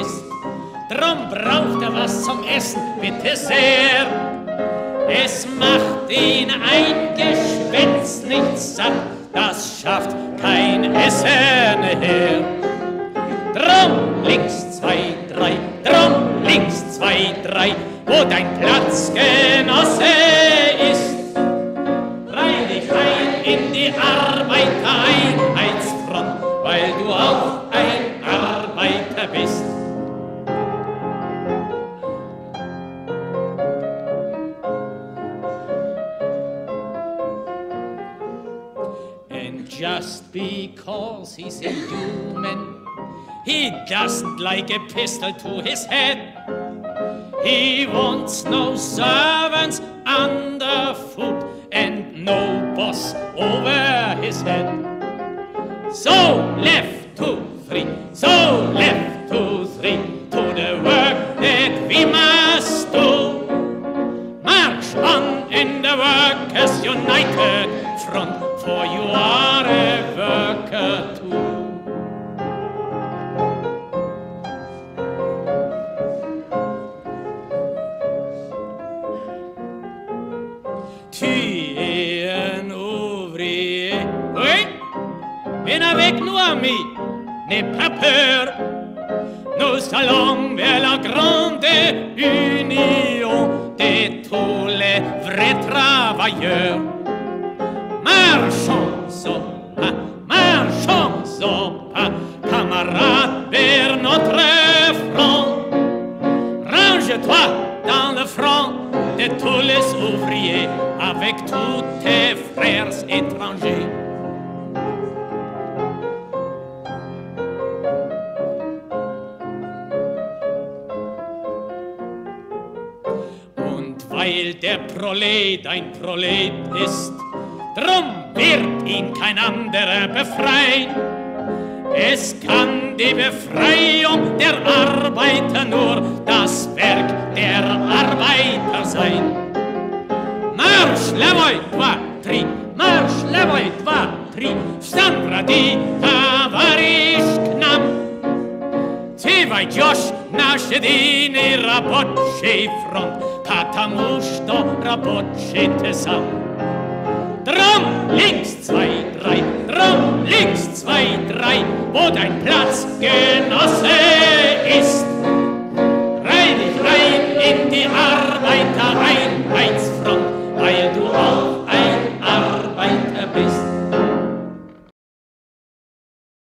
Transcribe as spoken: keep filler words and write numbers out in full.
ist. Drum braucht er was zum Essen, bitte sehr. Es macht den ein Geschwätz nicht satt, das schafft kein Essen her. Drum links zwei, drei, drum links zwei, drei, wo dein Platz, Genosse, ist. Reih dich ein in die Arbeitereinheitsfront, weil du auch ein Arbeiter bist. And just because he's a human, he doesn't like a pistol to his head. He wants no servants underfoot and no boss over his head. So left, two, three, so left, two, three, to the work that we must do. March on in the workers' united front, for you are a worker too. Tu es un ouvrier, oui, viens avec nous amis, n'aie pas peur. Nous allons vers la grande union de tous les vrais travailleurs. Marchons au pas, marchons au pas, camarades, vers notre front. Range-toi dans le front de tous les ouvriers, avec tous tes frères étrangers. Und weil der Prolet ein Prolet ist, drum wird ihn kein anderer befreien. Es kann die Befreiung der Arbeiter nur das Werk der Arbeiter sein. Marsch, levoi, dva, tri, marsch, levoi, dva, tri, vstan, brati, tavariš k nam. Civajjoš naš jedini rabočji front, потому što rabočite sam. Drum, links, zwei, drei, drum, links, zwei, drei, wo dein Platz, Genosse, ist. Reih dich rein in die Arbeitereinheitsfront.